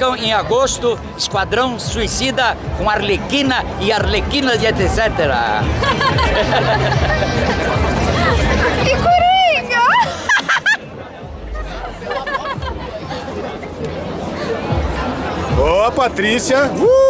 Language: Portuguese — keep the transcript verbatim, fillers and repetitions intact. percam em agosto Esquadrão Suicida com Arlequina e Arlequinas e etcétera E Coringa! Boa, Patrícia! Uh!